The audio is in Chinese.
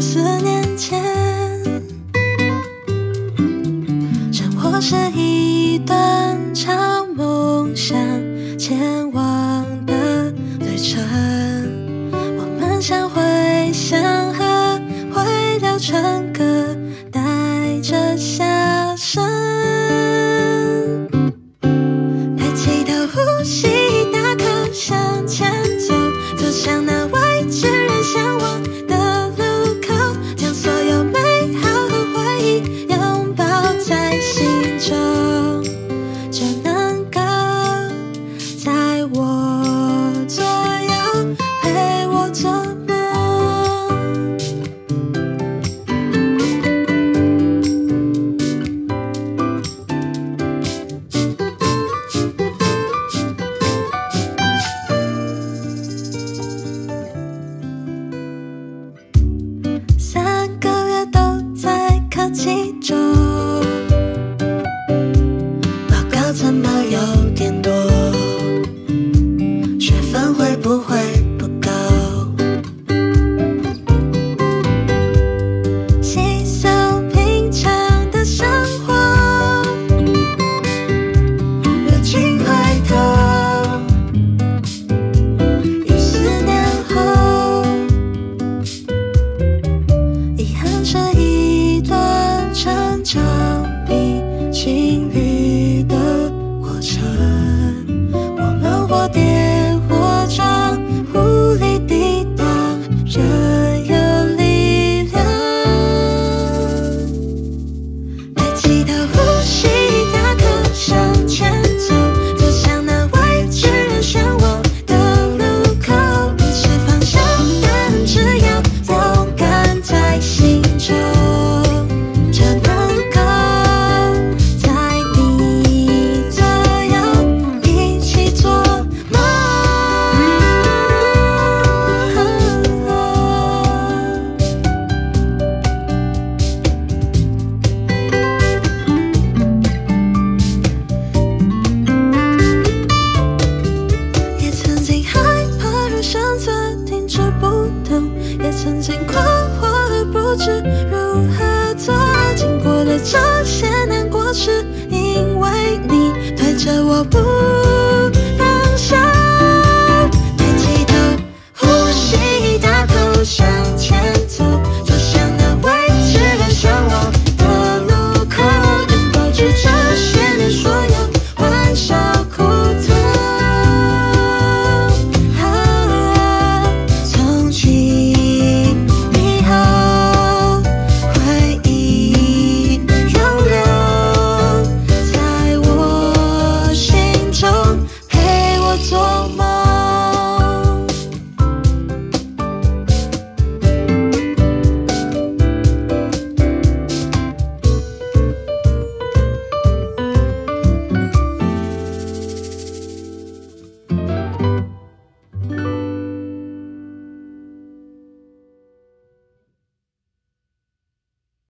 60年前。